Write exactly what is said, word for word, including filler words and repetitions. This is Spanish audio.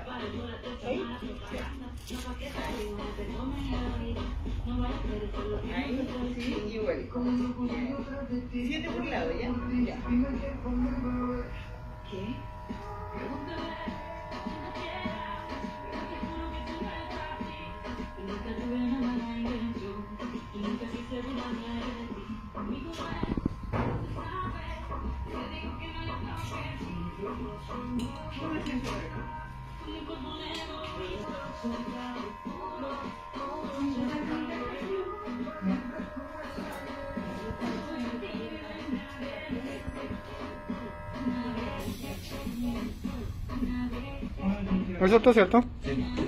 Ahí, sí, igual. Siete por lado, ¿ya? Ya. ¿Qué? ¿Es esto, cierto? Sí.